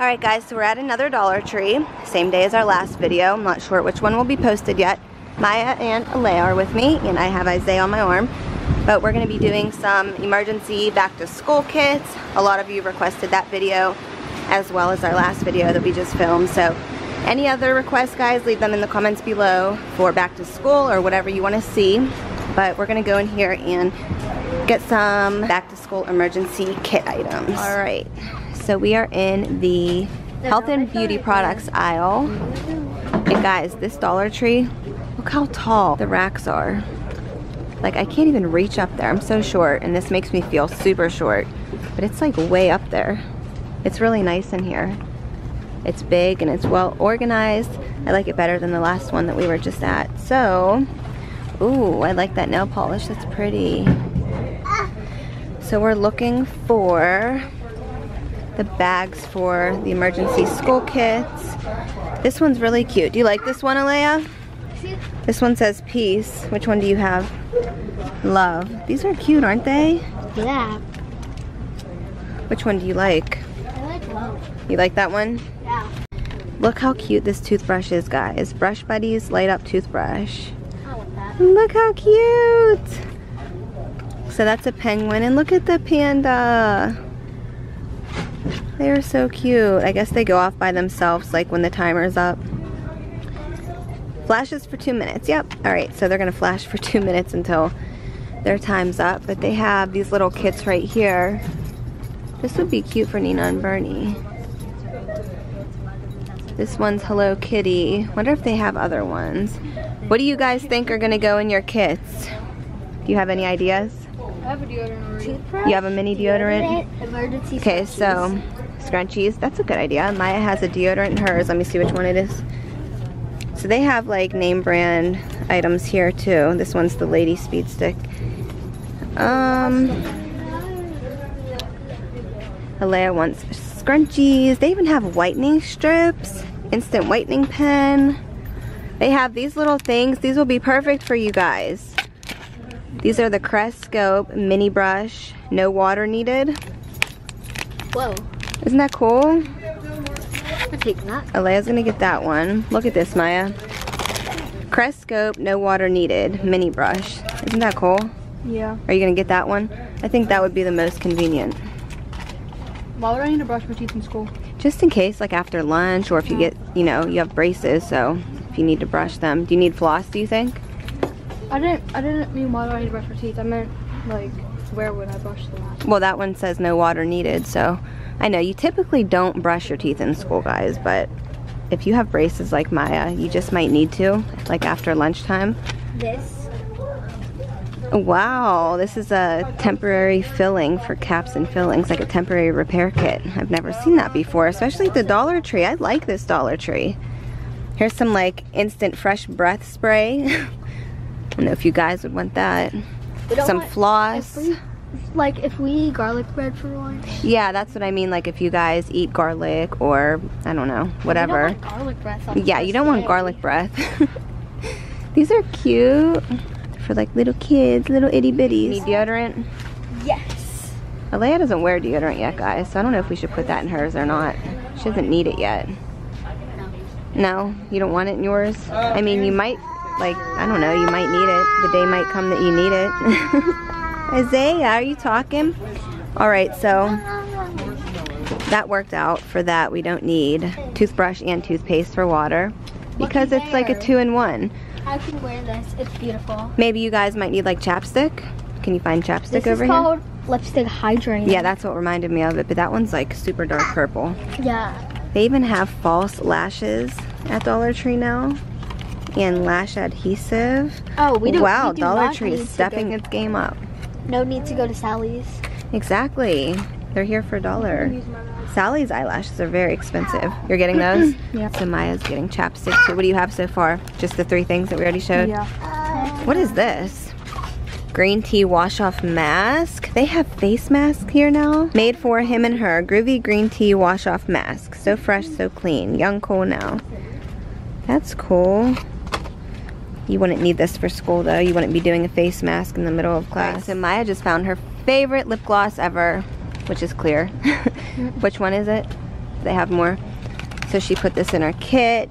Alright guys, so we're at another Dollar Tree, same day as our last video. I'm not sure which one will be posted yet. Mya and Alayah are with me, and I have Isaiah on my arm. But we're going to be doing some emergency back to school kits. A lot of you requested that video, as well as our last video that we just filmed. So any other requests, guys, leave them in the comments below for back to school or whatever you want to see. But we're going to go in here and get some back to school emergency kit items. All right, so we are in the health and beauty products aisle. And guys, this Dollar Tree, look how tall the racks are. Like, I can't even reach up there. I'm so short, and this makes me feel super short. But it's like way up there. It's really nice in here. It's big and it's well organized. I like it better than the last one that we were just at. So, ooh, I like that nail polish. That's pretty. So we're looking for the bags for the emergency school kits. This one's really cute. Do you like this one, Alayah? This one says peace. Which one do you have? Love. These are cute, aren't they? Yeah. Which one do you like? I like love. You like that one? Yeah. Look how cute this toothbrush is, guys. Brush Buddies light up toothbrush. I want that. Look how cute. So that's a penguin, and look at the panda. They are so cute. I guess they go off by themselves, like when the timer's up. Flashes for 2 minutes, yep. All right, so they're gonna flash for 2 minutes until their time's up, but they have these little kits right here. This would be cute for Nina and Bernie. This one's Hello Kitty. Wonder if they have other ones. What do you guys think are gonna go in your kits? Do you have any ideas? I have a deodorant. You have a mini deodorant? Emergency. Okay, so scrunchies, that's a good idea. Mya has a deodorant in hers. Let me see which one it is. So they have like name brand items here too. This one's the Lady Speed Stick. Alayah wants scrunchies. They even have whitening strips, instant whitening pen. They have these little things. These will be perfect for you guys. These are the Crest Scope mini brush, no water needed. Whoa. Isn't that cool? I'll take that. Alayah's gonna get that one. Look at this, Mya. Crest Scope, no water needed, mini brush. Isn't that cool? Yeah. Are you gonna get that one? I think that would be the most convenient. Why would I need to brush my teeth in school? Just in case, like after lunch, or if you get, you know, you have braces, so if you need to brush them. Do you need floss, do you think? I didn't mean why do I need to brush my teeth. I meant, like, where would I brush them at? Well, that one says no water needed, so. I know you typically don't brush your teeth in school, guys, but if you have braces like Mya, you just might need to, like after lunchtime. This. Wow, this is a temporary filling for caps and fillings, like a temporary repair kit. I've never seen that before, especially at the Dollar Tree. I like this Dollar Tree. Here's some like instant fresh breath spray. I don't know if you guys would want that. Some floss. Like if we eat garlic bread for lunch? Yeah, that's what I mean, like if you guys eat garlic or, I don't know, whatever. You don't want garlic breath. Yeah, you don't want garlic breath. These are cute for like little kids, little itty bitties. Need deodorant? Yes. Alayah doesn't wear deodorant yet, guys, so I don't know if we should put that in hers or not. She doesn't need it yet. No? You don't want it in yours? I mean, you might, like, I don't know, you might need it. The day might come that you need it. Isaiah, are you talking? Alright, so that worked out for that. We don't need toothbrush and toothpaste for water because it's like a 2-in-1. I can wear this. It's beautiful. Maybe you guys might need like chapstick. Can you find chapstick over here? This is called Lipstick Hydrant. Yeah, that's what reminded me of it, but that one's like super dark purple. Yeah. They even have false lashes at Dollar Tree now. And lash adhesive. Oh, we don't. Wow, Dollar Tree is stepping its game up. No need to go to Sally's. Exactly. They're here for a dollar. Sally's eyelashes are very expensive. You're getting those? Yeah. So Maya's getting chapstick too. What do you have so far? Just the 3 things that we already showed? Yeah. What is this? Green tea wash-off mask. They have face masks here now. Made for him and her. Groovy green tea wash-off mask. So fresh, so clean. Young, cool now. That's cool. You wouldn't need this for school though. You wouldn't be doing a face mask in the middle of class. Right, so Mya just found her favorite lip gloss ever, which is clear. Which one is it? they have more. So she put this in her kit.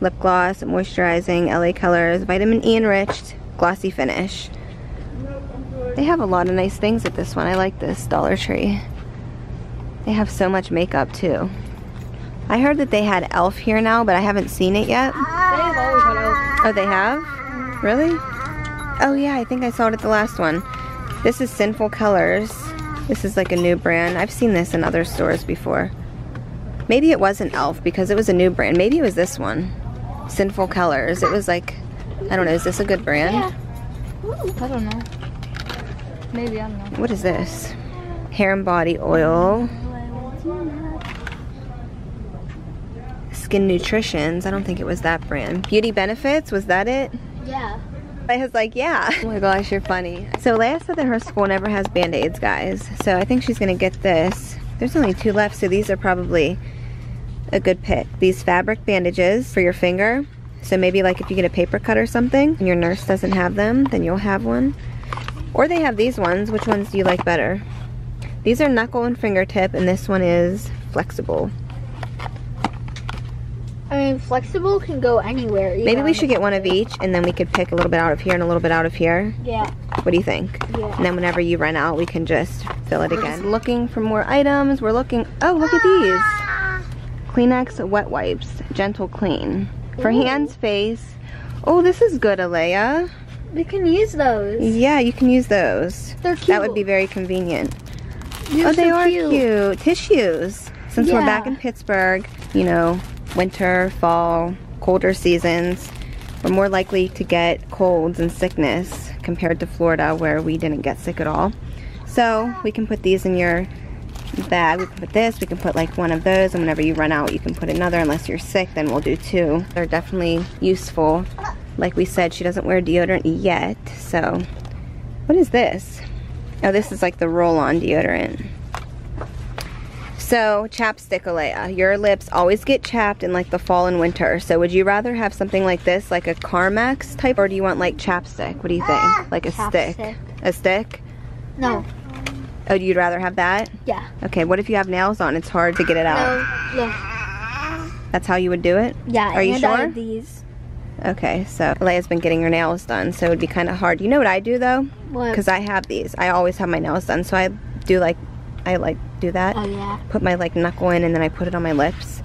Lip gloss, moisturizing, LA colors, vitamin E enriched, glossy finish. They have a lot of nice things at this one. I like this Dollar Tree. They have so much makeup too. I heard that they had e.l.f. here now, but I haven't seen it yet. They have always had e.l.f. Oh, they have? Really? Oh yeah, I think I saw it at the last one. This is Sinful Colors. This is like a new brand. I've seen this in other stores before. Maybe it wasn't e.l.f. because it was a new brand. Maybe it was this one. Sinful Colors. It was like, I don't know, is this a good brand? Yeah. Ooh, I don't know. Maybe, I don't know. What is this? Hair and body oil. Skin Nutritions. I don't think it was that brand. Beauty Benefits, was that it? Yeah. I was like, yeah. Oh my gosh, you're funny. So Alayah said that her school never has Band-Aids, guys. So I think she's gonna get this. There's only two left, so these are probably a good pick. These fabric bandages for your finger. So maybe like if you get a paper cut or something and your nurse doesn't have them, then you'll have one. Or they have these ones. Which ones do you like better? These are knuckle and fingertip, and this one is flexible. I mean, flexible can go anywhere. Maybe we should get one of each, and then we could pick a little bit out of here and a little bit out of here. Yeah. What do you think? Yeah. And then whenever you run out, we can just fill it again. Just looking for more items. We're looking. Oh, look at these. Kleenex wet wipes. Gentle clean. For hands, face. Oh, this is good, Alayah. We can use those. Yeah, you can use those. They're cute. That would be very convenient. They're so cute. Tissues. Since we're back in Pittsburgh, you know, winter, fall, colder seasons, we're more likely to get colds and sickness compared to Florida, where we didn't get sick at all. So we can put these in your bag. We can put this, we can put like one of those, and whenever you run out, you can put another. Unless you're sick, then we'll do two. They're definitely useful. Like we said, she doesn't wear deodorant yet, so. What is this? Oh, this is like the roll-on deodorant. So, chapstick, Alayah. Your lips always get chapped in like the fall and winter. So would you rather have something like this, like a Carmex type, or do you want like chapstick? What do you think? Like a stick. A stick? No. Oh, you'd rather have that? Yeah. Okay, what if you have nails on? It's hard to get it out. No. Yeah. That's how you would do it? Yeah. Are you sure? I have these. Okay, so Alayah's been getting her nails done, so it would be kind of hard. You know what I do though? What? Because I have these. I always have my nails done, so I do like, do that. Oh yeah. Put my like knuckle in, and then I put it on my lips.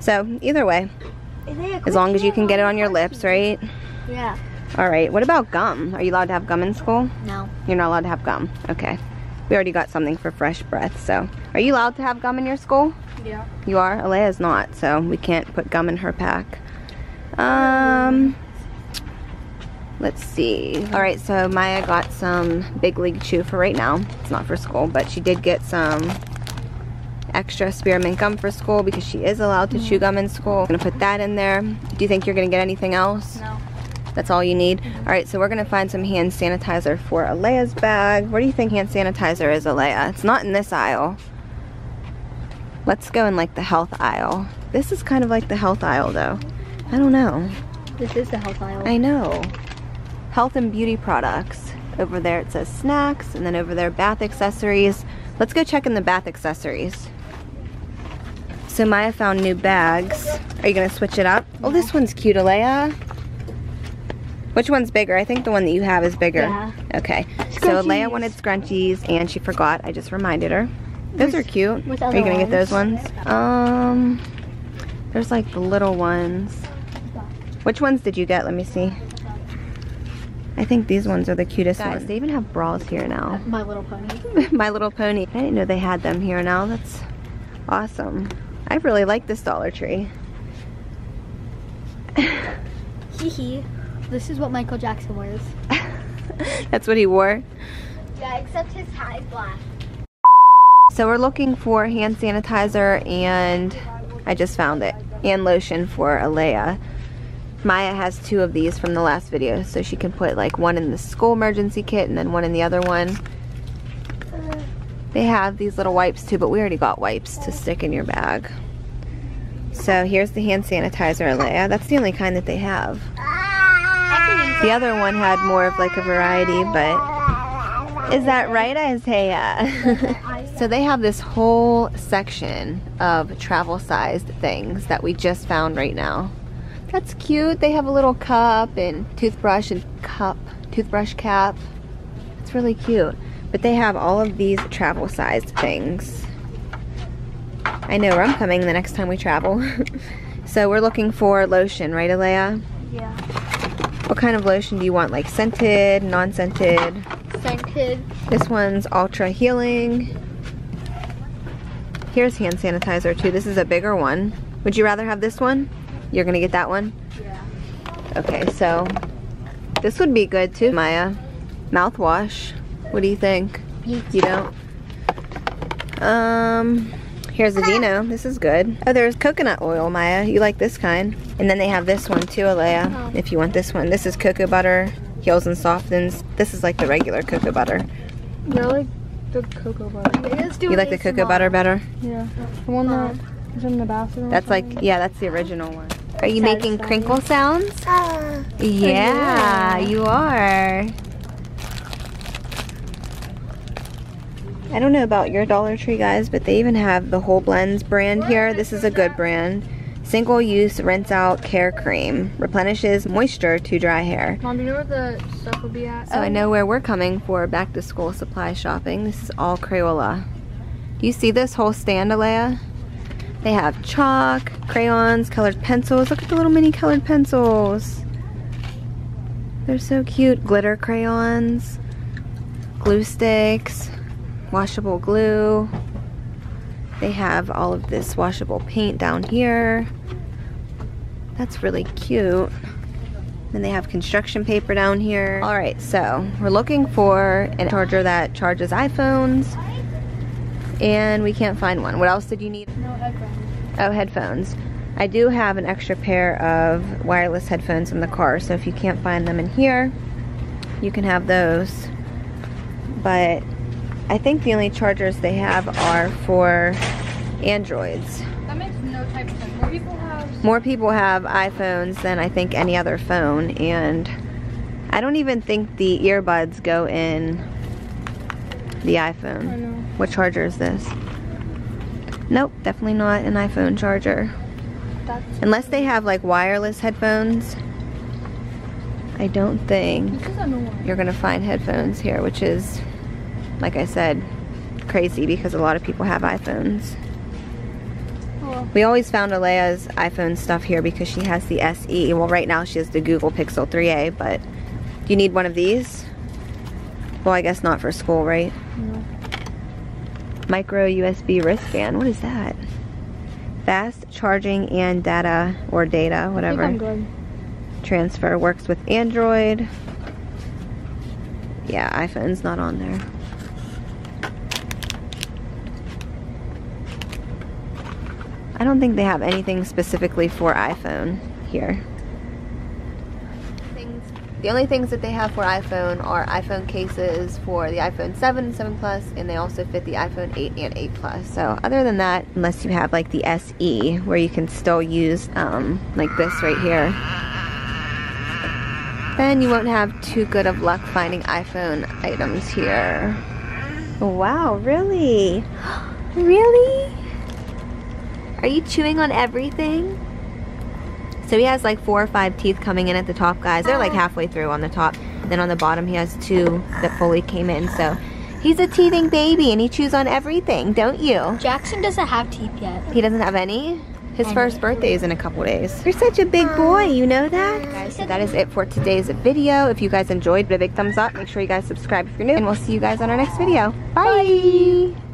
So either way, as long as you can get it on your lips, right? Yeah. All right. What about gum? Are you allowed to have gum in school? No. You're not allowed to have gum. Okay. We already got something for fresh breath. So, are you allowed to have gum in your school? Yeah. You are. Alayah's not, so we can't put gum in her pack. Let's see. All right, so Mya got some Big League Chew for right now. It's not for school, but she did get some extra spearmint gum for school because she is allowed to chew gum in school. I'm gonna put that in there. Do you think you're gonna get anything else? No. That's all you need? All right, so we're gonna find some hand sanitizer for Alayah's bag. Where do you think hand sanitizer is, Alayah? It's not in this aisle. Let's go in like the health aisle. This is kind of like the health aisle though. I don't know. This is the health aisle. I know. Health and beauty products. Over there it says snacks, and then over there bath accessories. Let's go check in the bath accessories. So Mya found new bags. Are you gonna switch it up? Yeah. Oh, this one's cute, Alayah. Which one's bigger? I think the one that you have is bigger. Yeah. Okay. Scrunchies. So Alayah wanted scrunchies, and she forgot. I just reminded her. Those are cute. Are you gonna get those ones? There's like the little ones. Which ones did you get? Let me see. I think these ones are the cutest ones. They even have bras here now. My Little Pony. My Little Pony. I didn't know they had them here now. That's awesome. I really like this Dollar Tree. Hee hee. This is what Michael Jackson wears. That's what he wore? Yeah, except his hat is black. So we're looking for hand sanitizer, and I just found it. And lotion for Alayah. Mya has two of these from the last video, so she can put like one in the school emergency kit and then one in the other one. They have these little wipes too, but we already got wipes to stick in your bag. So here's the hand sanitizer, Alayah. That's the only kind that they have. The other one had more of like a variety, but is that right, Isaiah? So they have this whole section of travel sized things that we just found right now. That's cute. They have a little cup and toothbrush and cup, toothbrush cap. It's really cute. But they have all of these travel sized things. I know where I'm coming the next time we travel. So we're looking for lotion, right, Alayah? Yeah. What kind of lotion do you want? Like scented, non-scented? Scented. This one's ultra healing. Here's hand sanitizer too. This is a bigger one. Would you rather have this one? You're gonna get that one? Yeah. Okay, so this would be good too, Mya. Mouthwash. What do you think? You don't? Here's Aveeno. This is good. Oh, there's coconut oil, Mya. You like this kind. And then they have this one too, Alayah, if you want this one. This is cocoa butter, heals and softens. This is like the regular cocoa butter. No, I like the cocoa butter. It is doing you like the cocoa butter better? Yeah. The one that is in the bathroom. That's like, yeah, that's the original one. Are you making crinkle sounds? Yeah, you are. I don't know about your Dollar Tree, guys, but they even have the Whole Blends brand here. This is a good brand. Single-use rinse-out care cream. Replenishes moisture to dry hair. Mom, do you know where the stuff will be at? So I know where we're coming for back-to-school supply shopping. This is all Crayola. Do you see this whole stand, Alayah? They have chalk, crayons, colored pencils. Look at the little mini colored pencils. They're so cute. Glitter crayons, glue sticks, washable glue. They have all of this washable paint down here. That's really cute. Then they have construction paper down here. All right, so we're looking for a charger that charges iPhones, and we can't find one. What else did you need? No headphones. Oh, headphones. I do have an extra pair of wireless headphones in the car, so if you can't find them in here, you can have those. But I think the only chargers they have are for Androids. That makes no type of sense. More people have iPhones than I think any other phone, and I don't even think the earbuds go in the iPhone. I know. What charger is this? Nope, definitely not an iPhone charger. Unless they have like wireless headphones. I don't think you're gonna find headphones here, which is, like I said, crazy because a lot of people have iPhones. Cool. We always found Alayah's iPhone stuff here because she has the SE. Well, right now she has the Google Pixel 3A, but do you need one of these? Well, I guess not for school, right? No. Micro USB wristband. What is that? Fast charging and data, whatever. I think I'm good. Transfer works with Android. Yeah, iPhone's not on there. I don't think they have anything specifically for iPhone here. The only things that they have for iPhone are iPhone cases for the iPhone 7, 7 Plus, and they also fit the iPhone 8 and 8 Plus. So other than that, unless you have like the SE, where you can still use like this right here, then you won't have too good of luck finding iPhone items here. Wow, really? Really? Are you chewing on everything? So he has like 4 or 5 teeth coming in at the top, guys. They're like halfway through on the top. Then on the bottom he has 2 that fully came in. So he's a teething baby and he chews on everything, don't you? Jackson doesn't have teeth yet. He doesn't have any? His first birthday is in a couple days. You're such a big boy, you know that? Guys, so that is it for today's video. If you guys enjoyed, give it a big thumbs up. Make sure you guys subscribe if you're new. And we'll see you guys on our next video. Bye! Bye.